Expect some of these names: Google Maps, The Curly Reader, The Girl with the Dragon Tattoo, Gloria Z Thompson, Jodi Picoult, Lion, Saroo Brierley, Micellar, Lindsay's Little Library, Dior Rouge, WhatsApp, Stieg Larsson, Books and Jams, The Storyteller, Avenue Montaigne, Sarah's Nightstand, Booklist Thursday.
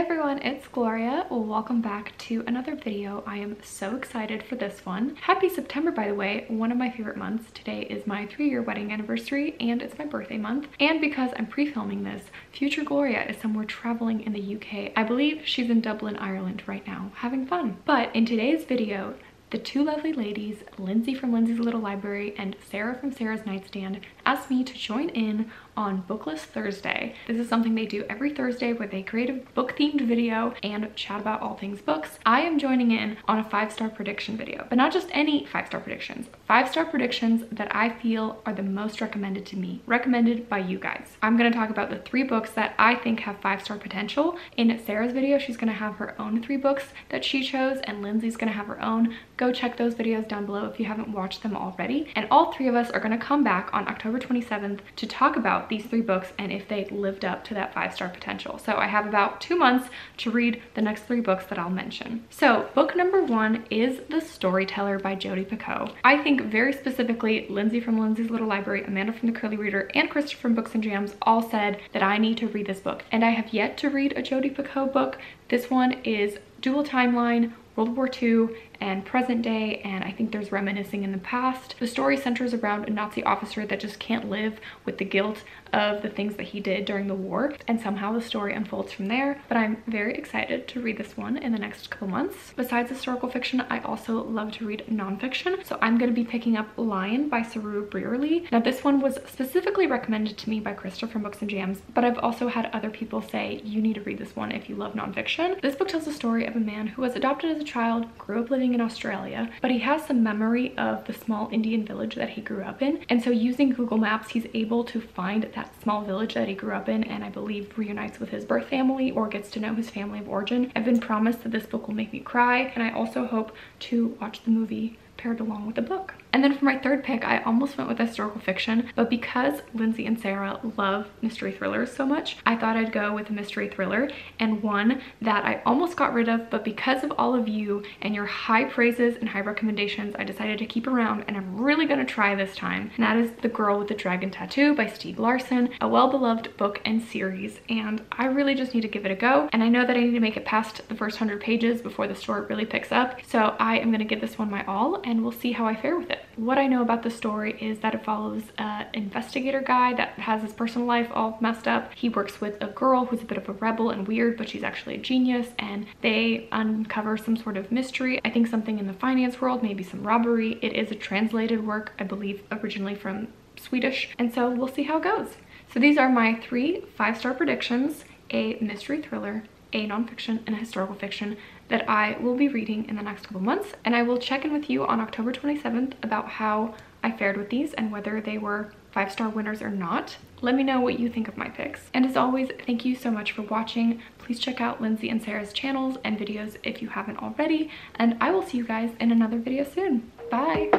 everyone, it's Gloria. Welcome back to another video. I am so excited for this one. Happy September, by the way, one of my favorite months. Today is my 3-year wedding anniversary and it's my birthday month. And because I'm pre-filming this, future Gloria is somewhere traveling in the UK. I believe she's in Dublin, Ireland right now, having fun. But in today's video, the two lovely ladies, Lindsay from Lindsay's Little Library and Sarah from Sarah's Nightstand, asked me to join in on Booklist Thursday. This is something they do every Thursday where they create a book-themed video and chat about all things books. I am joining in on a 5-star prediction video, but not just any 5-star predictions. 5-star predictions that I feel are the most recommended to me, recommended by you guys. I'm gonna talk about the 3 books that I think have 5-star potential. In Sarah's video, she's gonna have her own 3 books that she chose and Lindsay's gonna have her own. Go check those videos down below if you haven't watched them already. And all 3 of us are gonna come back on October 27th to talk about these 3 books and if they lived up to that 5-star potential. So I have about 2 months to read the next 3 books that I'll mention. So book number 1 is The Storyteller by Jodi Picoult. I think very specifically Lindsay from Lindsay's Little Library, Amanda from The Curly Reader, and Krista from Books and Jams all said that I need to read this book. And I have yet to read a Jodi Picoult book. This one is dual timeline, World War II and present day, and I think there's reminiscing in the past. The story centers around a Nazi officer that just can't live with the guilt of the things that he did during the war, and somehow the story unfolds from there. But I'm very excited to read this one in the next couple months. Besides historical fiction, I also love to read nonfiction, so I'm going to be picking up Lion by Saroo Brierley. Now this one was specifically recommended to me by Krista from Books and Jams, but I've also had other people say you need to read this one if you love nonfiction. This book tells the story of a man who was adopted as a child, grew up living in Australia, but he has some memory of the small Indian village that he grew up in, and so using Google Maps he's able to find that small village that he grew up in, and I believe reunites with his birth family or gets to know his family of origin. I've been promised that this book will make me cry, and I also hope to watch the movie paired along with the book. And then for my 3rd pick, I almost went with historical fiction, but because Lindsay and Sarah love mystery thrillers so much, I thought I'd go with a mystery thriller, and one that I almost got rid of, but because of all of you and your high praises and high recommendations, I decided to keep around, and I'm really gonna try this time, and that is The Girl with the Dragon Tattoo by Stieg Larsson, a well-beloved book and series, and I really just need to give it a go, and I know that I need to make it past the first 100 pages before the story really picks up, so I am gonna give this one my all, and we'll see how I fare with it. What I know about the story is that it follows an investigator guy that has his personal life all messed up. He works with a girl who's a bit of a rebel and weird, but she's actually a genius, and they uncover some sort of mystery. I think something in the finance world, maybe some robbery. It is a translated work, I believe originally from Swedish, and so we'll see how it goes. So these are my 3 5-star predictions, a mystery thriller, a nonfiction, and a historical fiction that I will be reading in the next couple months, and I will check in with you on October 27th about how I fared with these and whether they were 5-star winners or not. Let me know what you think of my picks. And as always, thank you so much for watching. Please check out Lindsay and Sarah's channels and videos if you haven't already, and I will see you guys in another video soon. Bye!